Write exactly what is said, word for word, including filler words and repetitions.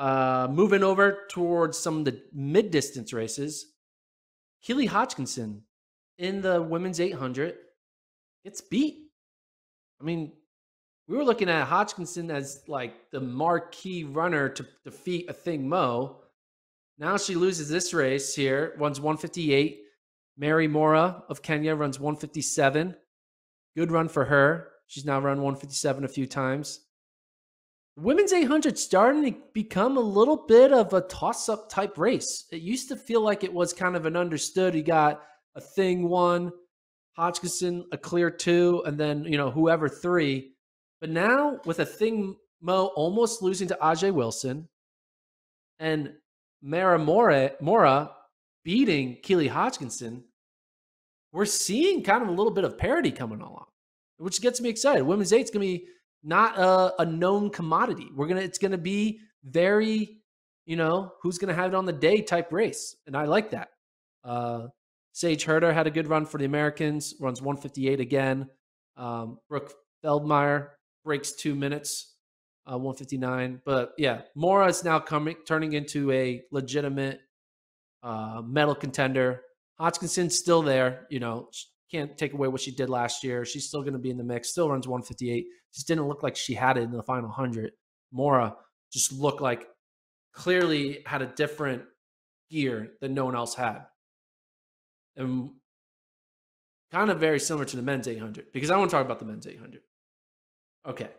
Uh, moving over towards some of the mid-distance races, Keely Hodgkinson in the women's eight hundred gets beat. I mean, we were looking at Hodgkinson as like the marquee runner to defeat Athing Mu. Now she loses this race here, runs one fifty-eight. Mary Moraa of Kenya runs one fifty-seven. Good run for her. She's now run one fifty-seven a few times. The women's eight hundred starting to become a little bit of a toss-up type race. It used to feel like it was kind of an understood. You got Athing one, Hodgkinson a clear two, and then, you know, whoever three. But now with Athing Mu almost losing to Ajee' Wilson and Mara Moraa beating Keely Hodgkinson, we're seeing kind of a little bit of parity coming along, which gets me excited. Women's eight's going to be not a, a known commodity. We're gonna, it's going to be very, you know, who's going to have it on the day type race. And I like that. Uh, Sage Herter had a good run for the Americans, runs one fifty-eight again. Um, Brooke Feldmeier breaks two minutes, uh, one fifty-nine. But yeah, Mora is now coming, turning into a legitimate uh, medal contender. Hodgkinson's still there, you know, can't take away what she did last year. She's still going to be in the mix, still runs one fifty-eight. Just didn't look like she had it in the final one hundred. Mora just looked like clearly had a different gear than no one else had. And kind of very similar to the men's eight hundred, because I want to talk about the men's eight hundred. Okay.